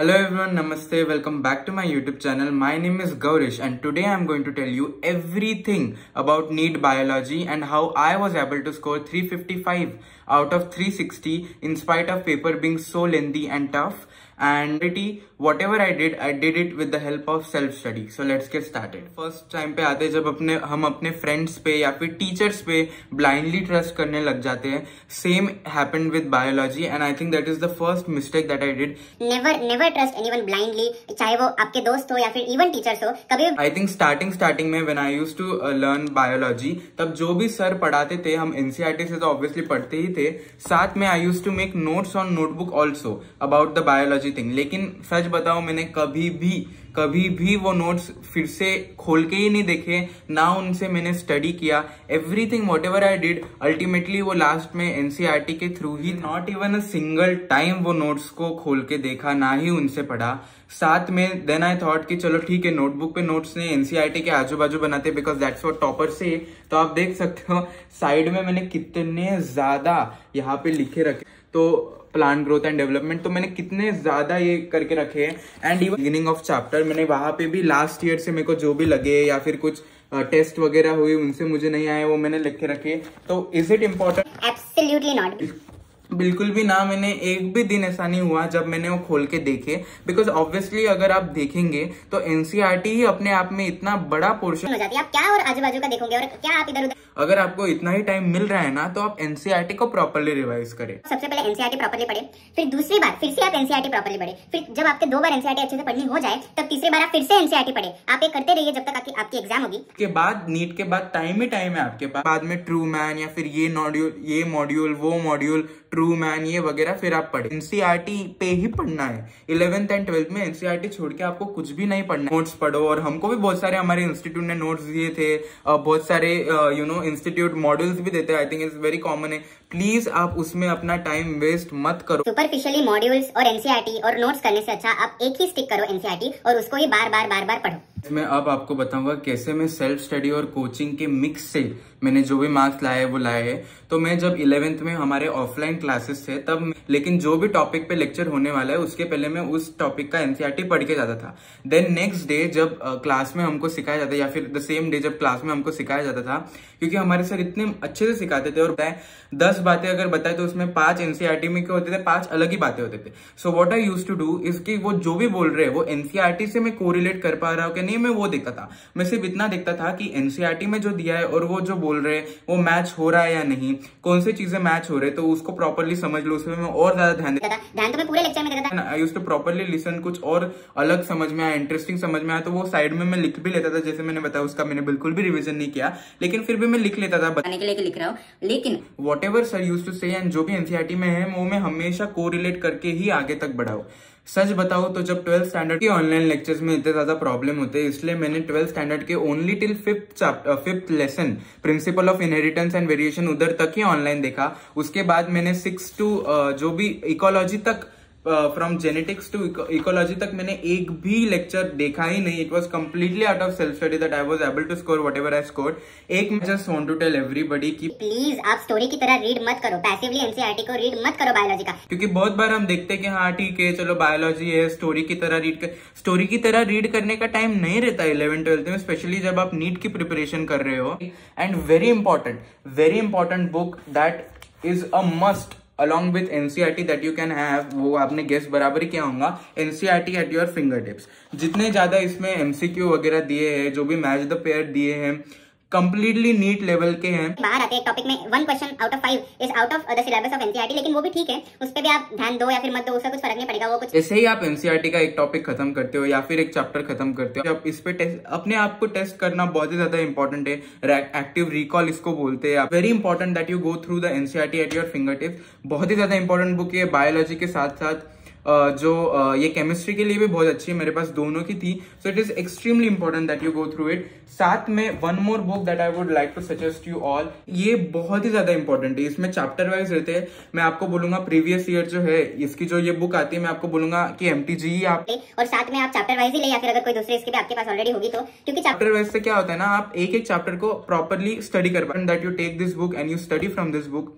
Hello everyone, namaste, welcome back to my YouTube channel. My name is Gaurish and today I am going to tell you everything about NEET biology and how I was able to score 355 out of 360 in spite of paper being so lengthy and tough, and whatever I did it with the help of self-study. So let's get started. First time पे आते जब हम अपने friends पे या फिर teachers पे blindly trust करने लग जाते हैं. Same happened with biology and I think that is the first mistake that I did. Never trust anyone blindly, चाहे वो आपके दोस्त हो या फिर even teachers हो. कभी I think starting में when I used to learn biology, तब जो भी सर पढ़ाते थे हम NCERT से तो obviously पढ़ते ही थे. साथ में I used to make notes on notebook also about the biology thing. लेकिन सच बताओ मैंने कभी भी वो नोट्स फिर से खोल के ही नहीं देखे, ना उनसे मैंने स्टडी किया. Everything whatever I did ultimately वो लास्ट में एनसीईआरटी के थ्रू ही, not even a single time वो नोट्स को खोल के देखा, ना ही उनसे पढ़ा. साथ में देन आई थॉट कि चलो ठीक है, नोटबुक पे नोट्स ने एनसीईआरटी के आजू बाजू बनाते, बिकॉज दैट्स व्हाट टॉपर से. तो आप देख सकते हो साइड में मैंने कितने ज्यादा यहाँ पे लिखे रखे, तो प्लांट ग्रोथ एंड डेवलपमेंट, तो मैंने कितने ज्यादा ये करके रखे हैं. And even beginning of chapter मैंने वहां पे भी लास्ट ईयर से मेरे को जो भी लगे या फिर कुछ टेस्ट वगैरह हुई उनसे मुझे नहीं आए, वो मैंने लिख के रखे. तो is it important? Absolutely not, बिल्कुल भी ना. मैंने एक भी दिन ऐसा नहीं हुआ जब मैंने वो खोल के देखे, बिकॉज ऑब्वियसली अगर आप देखेंगे तो एनसीईआरटी ही अपने आप में इतना बड़ा पोर्शन हो जाती है. आप क्या और आजू बाजू का देखोगे और क्या आप इधर उधर, अगर आपको इतना ही टाइम मिल रहा है ना, तो आप एनसीईआरटी को प्रॉपर्ली रिवाइज करें. सबसे पहले एनसीईआरटी प्रॉपर्ली पढ़े, फिर दूसरी बार फिर से आप एनसीईआरटी प्रॉपर्ली पढ़े, फिर जब आपके दो बार एनसीईआरटी अच्छे से पढ़नी हो जाए तब तीसरी बार आप फिर से एनसीईआरटी पढ़े. आप ये करते रहिए जब तक आपकी एग्जाम होगी. के बाद नीट के बाद टाइम ही टाइम है आपके पास. बाद में ट्रू मैन या फिर ये मॉड्यूल वो मॉड्यूल ट्रू मैन ये वगैरह फिर आप पढ़े. एनसीईआरटी पे ही पढ़ना है. 11th एंड 12th में एनसीईआरटी छोड़ के आपको कुछ भी नहीं पढ़ना है. नोट्स पढ़ो, और हमको भी बहुत सारे हमारे इंस्टीट्यूट ने नोट्स दिए थे, बहुत सारे यू नो इंस्टीट्यूट मॉडल्स भी देते हैं. I think it's very common है. प्लीज आप उसमें अपना टाइम वेस्ट मत करो. सुपरफिशियली मॉड्यूल्स और एनसीईआरटी और नोट्स करने से अच्छा आप एक ही स्टिक करो एनसीईआरटी और उसको ही बार बार पढ़ो. मैं अब आपको बताऊंगा कैसे मैं सेल्फ स्टडी और कोचिंग के मिक्स से मैंने जो भी मार्क्स लाए है. तो मैं जब 11th में हमारे ऑफलाइन क्लासेस थे तब, लेकिन जो भी टॉपिक पे लेक्चर होने वाला है उसके पहले मैं उस टॉपिक का एनसीईआरटी पढ़ के जाता था. देन नेक्स्ट डे जब क्लास में हमको सिखाया जाता, या फिर द सेम डे जब क्लास में हमको सिखाया जाता था, क्योंकि हमारे सर इतने अच्छे से सिखाते थे. और 10 बातें अगर बताए तो उसमें 5 एनसीईआरटी में होते थे, 5 अलग ही बातें होते थे. So what I used to do is कि वो जो भी बोल रहे हैं वो एनसीईआरटी से मैं कोरिलेट कर पा रहा हूँ कि नहीं, मैं वो देखता था. मैं सिर्फ इतना देखता था कि एनसीईआरटी में जो दिया है और वो जो बोल रहे हैं वो मैच हो रहा है या नहीं, कौन सी चीजें मैच हो रहे हैं, तो उसको प्रॉपर्ली समझ लो. उसमें मैं और ज्यादा ध्यान देता था. ध्यान तो मैं पूरे लेक्चर में देता था. I used to properly listen. कुछ और अलग समझ में आया, इंटरेस्टिंग समझ में आया, तो वो साइड में मैं लिख भी लेता था. जैसे मैंने बताया उसका मैंने बिल्कुल भी रिविजन नहीं किया, लेकिन फिर भी मैं लिख लेता था, बताने के लिए लिख रहा हूँ. लेकिन whatever sir used to say and जो भी एनसीईआरटी में है वो मैं हमेशा कोरिलेट करके ही आगे तक बढ़ाऊं. सच बताओ तो जब 12th स्टैंडर्ड के ऑनलाइन लेक्चर्स में इतने ज्यादा प्रॉब्लम होते हैं, इसलिए मैंने 12th स्टैंडर्ड के only till 5th lesson principle of inheritance and variation उधर तक ही ऑनलाइन देखा. उसके बाद मैंने 6 टू जो भी इकोलॉजी तक, फ्रॉम जेनेटिक्स टू इकोलॉजी तक मैंने एक भी लेक्चर देखा ही नहीं. It was completely out of self study that I was able to score whatever I score. एक मैं just want to tell everybody कि प्लीज आप स्टोरी की तरह रीड मत करो, पैसिवली एनसीईआरटी को रीड मत करो बायोलॉजी का. क्योंकि बहुत बार हम देखते हैं कि हाँ ठीक है चलो बायोलॉजी है, स्टोरी की तरह रीड करने का टाइम नहीं रहता 11th 12th में, स्पेशली जब आप नीट की प्रिपरेशन कर रहे हो. And very important book that is a must along with NCERT that you can have, वो आपने गेस बराबरी क्या होगा, NCERT at your fingertips. जितने ज्यादा इसमें MCQ वगैरह दिए हैं, जो भी मैच द पेयर दिए हैं, कंप्लीटली नीट लेवल के हैं. बाहर आते हैं टॉपिक में 1 question out of 5 is out of the syllabus of NCERT, लेकिन वो भी ठीक है, उस पे भी आप ध्यान दो या फिर मत दो, उसका कुछ फर्क नहीं पड़ेगा. वो कुछ ऐसे ही आप एनसीईआरटी का एक टॉपिक खत्म करते हो या फिर एक चैप्टर खत्म करते हो, आप इस पे अपने आप को टेस्ट करना बहुत ही ज्यादा इंपॉर्टेंट है. एक्टिव रिकॉल इसको बोलते हैं. Very important that you go through the NCERT at your fingertips. बहुत ही ज्यादा इंपॉर्टेंट बुक है. बायोलॉजी के साथ साथ जो ये केमिस्ट्री के लिए भी बहुत अच्छी है, मेरे पास दोनों की थी. So it is extremely important that you go through it. साथ में 1 more book that I would like to suggest you all, ये बहुत ही ज्यादा इंपॉर्टेंट है. इसमें चैप्टर वाइज रहते हैं. मैं आपको बोलूंगा प्रीवियस ईयर जो है इसकी जो ये बुक आती है, मैं आपको बोलूंगा कि MTG ही आप ले, और साथ में आप चैप्टर वाइज ही ले, या फिर अगर कोई दूसरे इसके भी आपके पास ऑलरेडी होगी तो, क्योंकि चैप्टर वाइज से क्या होता है ना, आप एक चैप्टर को प्रॉपरली स्टडी कर पाते. That you take this book and you study from this book.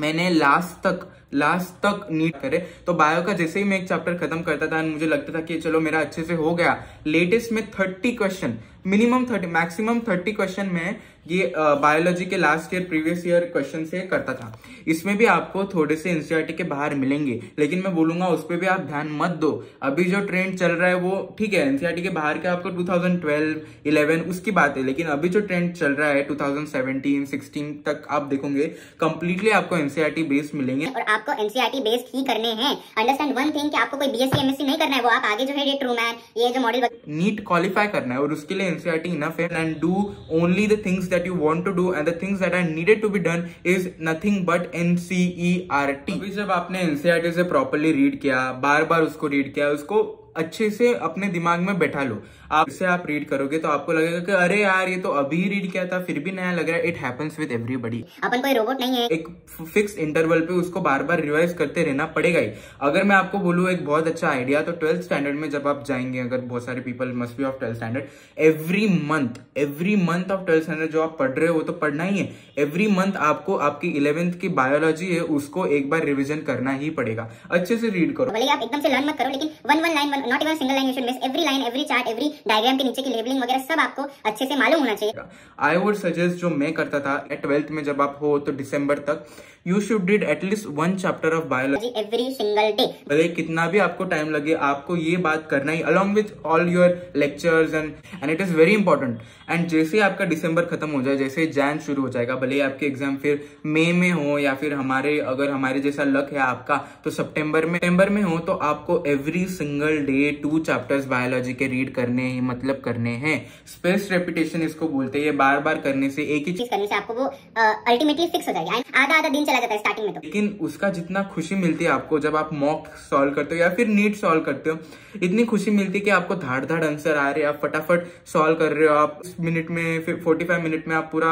मैंने लास्ट तक लास्ट तक नीट करे। तो बायो का जैसे ही मैं एक चैप्टर खत्म करता था मुझे लगता था कि चलो मेरा अच्छे से हो गया, लेटेस्ट में 30 क्वेश्चन, मिनिमम 30 मैक्सिमम 30 क्वेश्चन में ये बायोलॉजी के last year previous year question से करता था। इसमें भी आपको थोड़े से एनसीईआरटी के बाहर मिलेंगे, लेकिन मैं बोलूंगा उस पर भी आप ध्यान मत दो। अभी जो ट्रेंड चल रहा है वो ठीक है, एनसीईआरटी के बाहर के आपको 2012-11 उसकी बात है, लेकिन अभी जो ट्रेंड चल रहा है 2017-16 तक आप देखोगे कंप्लीटली आपको एनसीईआरटी बेस्ड मिलेंगे और आपको एनसीईआरटी बेस्ड ही करने हैं। अंडरस्टैंड वन थिंग कि आपको कोई बीएससी एमएससी नहीं करना है, वो आप आगे जो है ये ट्रूमैन ये जो मॉडल नीट क्वालिफाई करना है और उसके लिए NCERT enough and do only the things that you want to do and the things that are needed to be done is nothing but NCERT। अभी जब आपने NCERT से properly read किया, बार-बार उसको read किया, उसको अच्छे से अपने दिमाग में बैठा लो। आप इसे आप रीड करोगे तो आपको लगेगा कि अरे यार ये तो अभी रीड किया था, फिर भी नया लग रहा है। इट हैपेंस विद एवरीबॉडी, अपन कोई रोबोट नहीं है। एक फिक्स इंटरवल पे उसको बार बार रिवाइज करते रहना पड़ेगा ही। अगर मैं आपको बोलूँ एक बहुत अच्छा आइडिया, तो 12th स्टैंडर्ड में जब आप जाएंगे, अगर बहुत सारे people must be of 12th standard, every month of 12th standard जो आप पढ़ रहे हो तो पढ़ना ही है। एवरी मंथ आपको आपकी 11th की बायोलॉजी है उसको एक बार रिविजन करना ही पड़ेगा, अच्छे से रीड करो। आप एकदम से लर्न मत करो, लेकिन one line, not even single line you should miss. Every line, every chart, every diagram के नीचे की लेबलिंग वगैरह सब आपको अच्छे से मालूम होना चाहिए। आई वुड सजेस्ट, जो मैं करता था 12th में जब आप हो तो दिसंबर तक, you should read at least 1 chapter of biology every single day. भले कितना भी आपको टाइम लगे, आपको ये बात करना ही, along with all your lectures and it is very important. And जैसे आपका दिसंबर खत्म हो जाए, जैसे जैन शुरू हो जाएगा, भले आपके एग्जाम फिर मई में हो या फिर हमारे, अगर हमारे जैसा लक है आपका तो सितंबर में हो, तो आपको every single day 2 chapters biology के रीड करने हैं, मतलब करने हैं। स्पेस रेपिटेशन इसको बोलते हैं। बार बार करने से, एक ही चीज करने से आपको वो अल्टीमेटली फिक्स हो जाएगी। आधा दिन चला जाता है स्टार्टिंग में तो, लेकिन उसका जितना खुशी मिलती है आपको जब आप मॉक सॉल्व करते हो या फिर नीट सॉल्व करते हो, इतनी खुशी मिलती है कि आपको धाड़ आंसर आ रहे हैं, आप फटाफट सॉल्व कर रहे हो, आप मिनट में 45 मिनट में आप पूरा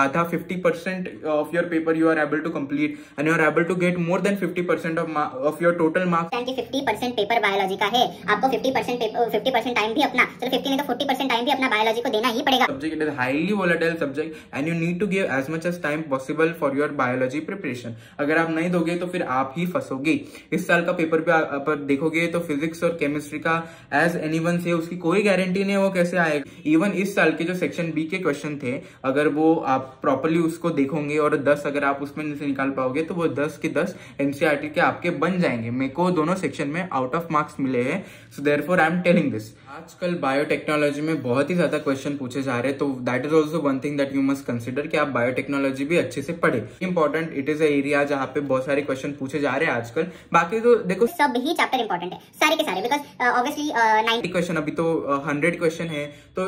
आधा 50% of your paper you are able to complete and you are able to get more than 50% of your total marks. 50% paper biology का है, आपको 50% टाइम भी अपना, चलो 50 नहीं तो 40% टाइम भी अपना बायोलॉजी को देना ही पड़ेगा। Subject is highly volatile subject and you need to give as much as time possible for your biology preparation. अगर आप नहीं दोगे तो फिर आप ही फंसोगे। इस साल का पेपर पर देखोगे तो फिजिक्स और केमिस्ट्री का एज एनीवन से उसकी कोई गारंटी नहीं है वो कैसे आएगा। इवन इस साल के जो सेक्शन बी के क्वेश्चन थे, अगर वो आप प्रॉपरली उसको देखोगे और 10 अगर आप उसमें से निकाल पाओगे तो वो 10 के 10 एनसीईआरटी के आपके बन जाएंगे। मेरे को दोनों सेक्शन में आउट ऑफ मार्क्स मिले हैं, so therefore I am telling this. आजकल बायोटेक्नोलॉजी में बहुत ही ज्यादा क्वेश्चन पूछे जा रहे हैं, तो that is also one thing that you must consider कि आप बायोटेक्नोलॉजी भी अच्छे से पढ़े। Important it is a area जहाँ पे बहुत सारे क्वेश्चन पूछे जा रहे हैं आजकल। बाकी तो देखो सब ही चैप्टर इंपॉर्टेंट है, सारे के सारे, बिकॉज ऑब्वियसली 90 क्वेश्चन, अभी तो 100 क्वेश्चन है, तो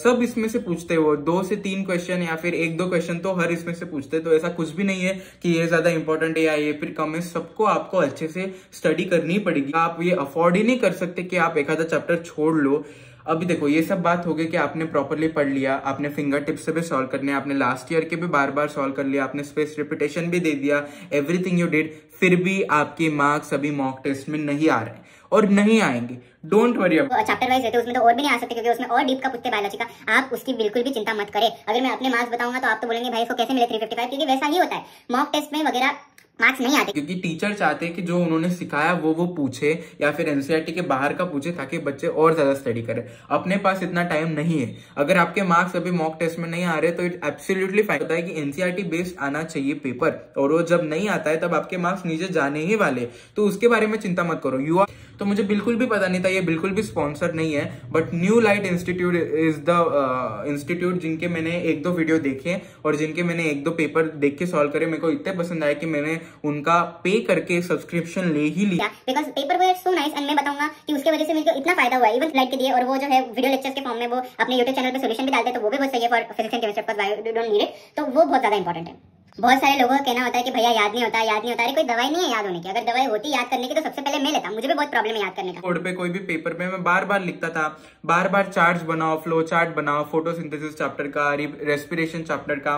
सब इसमें से पूछते हो। 2 से 3 क्वेश्चन या फिर 1-2 क्वेश्चन तो हर इसमें से पूछते, तो ऐसा कुछ भी नहीं है कि ये ज्यादा इंपॉर्टेंट है या ये फिर कम है। सबको आपको अच्छे से स्टडी करनी पड़ेगी। आप ये अफोर्ड ही नहीं कर सकते कि आप एक आधा चैप्टर छोड़ लो। अभी देखो ये सब बात हो गई कि आपने प्रॉपरली पढ़ लिया, आपने फिंगर टिप्स से भी सॉल्व करने, आपने लास्ट ईयर के भी बार बार सॉल्व कर लिया, आपने स्पेस रिपीटेशन भी दे दिया, एवरीथिंग यू डिड, फिर भी आपके मार्क्स अभी मॉक टेस्ट में नहीं आ रहे और नहीं आएंगे। डोंट वरी, चैप्टर वाइज रहते उसमें तो और भी नहीं आ सकते, क्योंकि उसमें और डीप का पूछते बायोलॉजी का। आप उसकी बिल्कुल भी चिंता मत करें। अगर मैं अपने मार्क्स बताऊंगा तो आप तो बोलेंगे भाई इसको कैसे मिले 355, क्योंकि वैसा ही होता है मॉक टेस्ट में वगैरह मार्क्स नहीं आते, क्योंकि टीचर चाहते हैं कि जो उन्होंने सिखाया वो पूछे या फिर एनसीईआरटी के बाहर का पूछे, ताकि बच्चे और ज्यादा स्टडी करें। अपने पास इतना टाइम नहीं है। अगर आपके मार्क्स अभी मॉक टेस्ट में नहीं आ रहे तो इट एब्सोल्युटली फाइन होता है कि एनसीईआरटी बेस्ड आना चाहिए पेपर, और वो जब नहीं आता है तब आपके मार्क्स नीचे जाने ही वाले, तो उसके बारे में चिंता मत करो। यू आर, तो मुझे बिल्कुल भी पता नहीं था, ये बिल्कुल भी स्पॉन्सर नहीं है, but new light institute is the institute जिनके मैंने 1-2 वीडियो देखे और जिनके मैंने 1-2 पेपर देख के सॉल्व करे। मेरे को इतने पसंद आया कि मैंने उनका पे करके सब्सक्रिप्शन ले ही लिया, because paper were so nice. And मैं बताऊंगा कि उसके वजह से मेरे को इतना फायदा हुआ, इवन लाइट के दिए, और वो जो है वीडियो लेक्चर्स के फॉर्म में वो अपने YouTube चैनल पे सॉल्यूशन भी डालते हैं, तो वो भी बहुत सही है for physics and chemistry, because I don't need it. तो वो बहुत ज्यादा इंपॉर्टेंट है। बहुत सारे लोगों का कहना होता है कि भैया याद नहीं होता। अरे कोई दवाई नहीं है याद होने की, अगर दवाई होती याद करने की तो सबसे पहले मैं लेता। मुझे भी बहुत प्रॉब्लम है याद करने का। बोर्ड पे कोई भी पेपर पे मैं बार बार लिखता था, बार बार चार्ट्स बनाओ, फ्लो चार्ट बनाओ, फोटोसिंथेसिस चैप्टर का, रेस्पिरेशन चैप्टर का,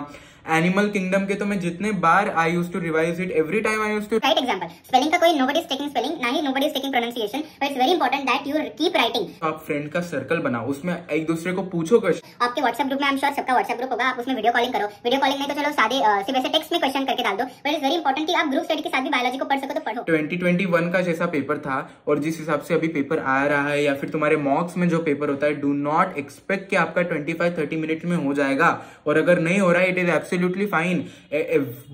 एनिमल किंगडम के तो मैं जितने बार I use to revise it every time I use to write example. Spelling का कोई नोबडी इज टेकिंग स्पेलिंग, ना ही nobody is taking pronunciation, but it's very important that you keep writing. आप फ्रेंड का सर्कल बनाओ, उसमें एक दूसरे को पूछो क्वेश्चन। आपके व्हाट्सएप ग्रुप में आई एम श्योर सबका व्हाट्सएप ग्रुप होगा, आप उसमें वीडियो कॉलिंग करो। वीडियो कॉलिंग नहीं तो चलो सादे सिर्फ ऐसे टेक्स्ट में क्वेश्चन करके डाल दो, बट इट्स वेरी इंपॉर्टेंट कि आप ग्रुप स्टडी के साथ भी बायोलॉजी को पढ़ सको तो पढ़ो। 2021 का जैसा पेपर था और जिस हिसाब से अभी पेपर आ रहा है या फिर तुम्हारे मॉक्स में जो पेपर होता है, डू नॉट एक्सपेक्ट कि आपका 25-30 मिनट में हो जाएगा, और अगर नहीं हो रहा है इट इज एब्सोल्युटली फाइन।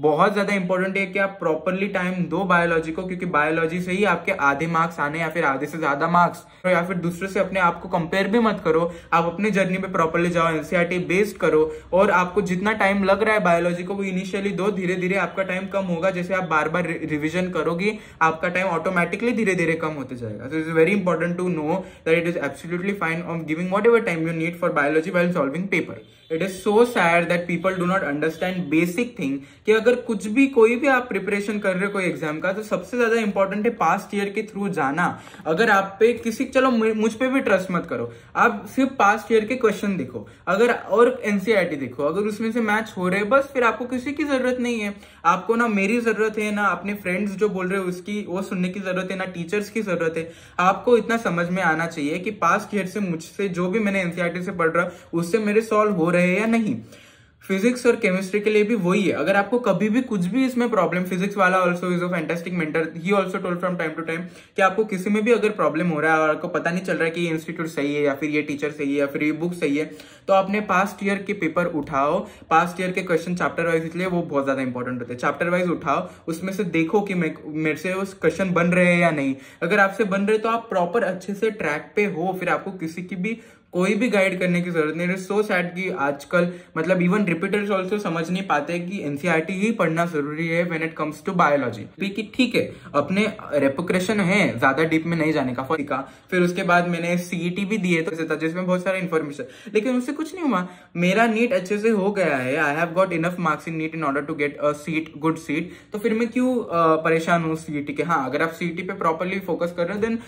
बहुत ज्यादा इंपॉर्टेंट है कि आप प्रॉपरली टाइम दो बायोलॉजी को, क्योंकि बायोलॉजी से ही आपके आधे मार्क्स आने या फिर आधे से ज्यादा मार्क्स, तो या फिर दूसरे से अपने आप को कंपेयर भी मत करो। आप अपने जर्नी पे प्रॉपरली जाओ, एनसीईआरटी बेस्ड करो, और आपको जितना टाइम लग रहा है बायोलॉजी को वो इनिशियली दो, धीरे धीरे आपका टाइम कम होगा। जैसे आप बार बार रिविजन करोगे आपका टाइम ऑटोमेटिकली धीरे धीरे कम होते जाएगा। So it's very important to know that it is absolutely fine of giving whatever time you need for biology while solving paper. It is so sad that people do not understand basic thing कि अगर कुछ भी कोई भी आप preparation कर रहे हो कोई एग्जाम का, तो सबसे ज्यादा इंपॉर्टेंट है पास्ट ईयर के थ्रू जाना। अगर आप पे किसी, चलो मुझ पे भी ट्रस्ट मत करो, आप सिर्फ पास्ट ईयर के क्वेश्चन देखो अगर, और एनसीईआरटी देखो, अगर उसमें से मैच हो रहे बस, फिर आपको किसी की जरूरत नहीं है। आपको ना मेरी जरूरत है, ना अपने फ्रेंड्स जो बोल रहे हो उसकी वो सुनने की जरूरत है, ना टीचर्स की जरूरत है। आपको इतना समझ में आना चाहिए कि पास्ट ईयर से मुझसे जो भी मैंने एनसीईआरटी से पढ़ रहा हूं उससे मेरे सॉल्व हो रहे हैं या नहीं। फिजिक्स और केमिस्ट्री के लिए भी वही है, अगर आपको कभी भी कुछ भी इसमें प्रॉब्लम, फिजिक्स वाला also is a fantastic mentor, he also told from time to time कि आपको किसी में भी अगर प्रॉब्लम हो रहा है और आपको पता नहीं चल रहा है कि ये इंस्टीट्यूट सही है या फिर ये टीचर सही है या फिर ये बुक सही है, तो आपने पास्ट ईयर के पेपर उठाओ, पास्ट ईयर के क्वेश्चन चैप्टर वाइज, इसलिए वो बहुत ज्यादा इंपॉर्टेंट होते हैं। चैप्टर वाइज उठाओ, उसमें से देखो कि मेरे से उस क्वेश्चन बन रहे हैं या नहीं। अगर आपसे बन रहे तो आप प्रॉपर अच्छे से ट्रैक पे हो, फिर आपको किसी की भी कोई भी गाइड करने की जरूरत नहीं। इट इज सो सैड कि आजकल मतलब इवन रिपीटर्स ऑल्सो समझ नहीं पाते कि एनसीईआरटी ही पढ़ना जरूरी है when it comes to biology. कि ठीक है अपने रेपुक्रेशन है ज्यादा डीप में नहीं जाने का, फॉरिका फिर उसके बाद मैंने सीईटी भी दिए तो जिसमें बहुत सारा इन्फॉर्मेशन, लेकिन उससे कुछ नहीं हुआ। मेरा नीट अच्छे से हो गया है, I have got enough marks in NEET in order to get a seat, good seat, तो फिर मैं क्यों परेशान हूँ सीईटी के। हाँ, अगर आप सीईटी पे प्रॉपरली फोकस कर रहे हो then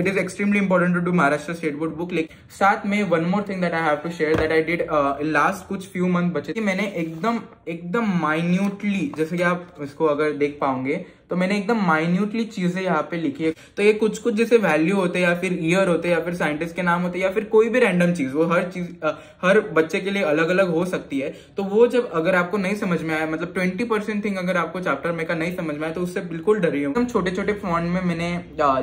it is extremely important to do Maharashtra state board book. साथ मैं one more thing that I have to share that I did last कुछ फ्यू मंथ बचे, कि मैंने एकदम माइन्यूटली, जैसे कि आप इसको अगर देख पाओगे तो मैंने एकदम माइन्यूटली चीजें यहाँ पे लिखी है। तो ये कुछ कुछ जैसे वैल्यू होते हैं या फिर ईयर होते हैं या फिर साइंटिस्ट के नाम होते हैं या फिर कोई भी रैंडम चीज, वो हर चीज हर बच्चे के लिए अलग अलग हो सकती है। तो वो जब अगर आपको नहीं समझ में आया, मतलब 20% थिंग अगर आपको चैप्टर में का नहीं समझ में आया तो उससे बिल्कुल डरिए। एकदम छोटे छोटे फॉन्ट में मैंने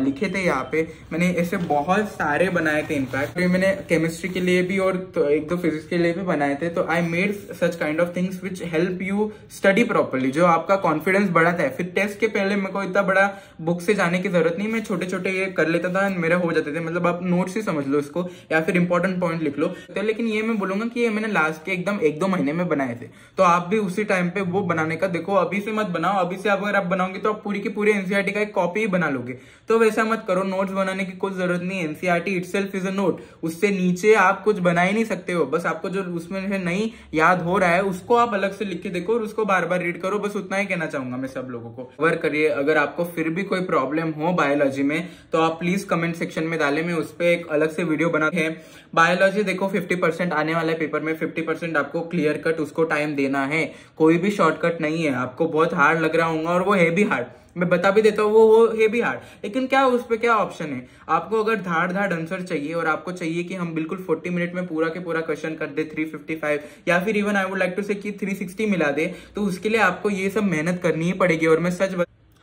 लिखे थे, यहाँ पे मैंने ऐसे बहुत सारे बनाए थे। इनफैक्ट मैंने केमिस्ट्री के लिए भी और एक दो फिजिक्स के लिए भी बनाए थे। तो I made such kind of things which help you study properly, जो आपका कॉन्फिडेंस बढ़ाता है। फिर टेस्ट के पहले मेरे को इतना बड़ा बुक से जाने की जरूरत नहीं, मैं छोटे छोटे ये कर लेता था, मेरा हो जाते थे। मतलब आप नोट्स ही समझ लो इसको या फिर इंपॉर्टेंट पॉइंट लिख लो। तो लेकिन ये मैं बोलूंगा कि ये मैंने लास्ट के एकदम 1-2 महीने में बनाए थे, तो आप भी उसी टाइम पे वो बनाने का देखो, अभी से मत बनाओ। अभी से अगर आप बनाओगे तो आप पूरी की पूरी एनसीईआरटी का एक कॉपी ही बना लोगे, तो वैसा मत करो। नोट्स बनाने की कोई जरूरत नहीं, NCERT itself is a note, उससे नीचे आप कुछ बना ही नहीं सकते हो। बस आपको जो उसमें नहीं याद हो रहा है उसको आप अलग से लिख के देखो और उसको बार बार रीड करो, बस उतना ही कहना चाहूंगा मैं सब लोगों को। करिए, अगर आपको फिर भी कोई प्रॉब्लम हो बायोलॉजी में तो आप प्लीज कमेंट सेक्शन में डालें, मैं उस पर एक अलग से वीडियो बना है। बायोलॉजी देखो 50% आने वाला पेपर में, 50% आपको क्लियर कट उसको टाइम देना है, कोई भी शॉर्टकट नहीं है। आपको बहुत हार्ड लग रहा होगा और वो है भी हार्ड, मैं बता भी देता हूँ वो है भी हार्ड, लेकिन क्या उस पर क्या ऑप्शन है। आपको अगर धाड़ आंसर चाहिए और आपको चाहिए कि हम बिल्कुल 40 मिनट में पूरा के पूरा क्वेश्चन कर दे 355 या फिर even I would like to say कि 360 मिला दे, तो उसके लिए आपको ये सब मेहनत करनी ही पड़ेगी।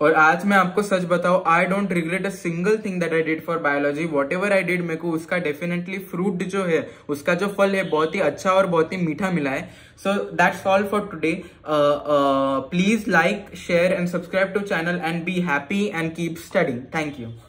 और आज मैं आपको सच बताऊं, I don't regret a single thing that I did for biology. Whatever I did, मेरे को उसका डेफिनेटली फ्रूट जो है, उसका जो फल है बहुत ही अच्छा और बहुत ही मीठा मिला है। So that's all for today. Please like, share and subscribe to channel and be happy and keep studying. Thank you.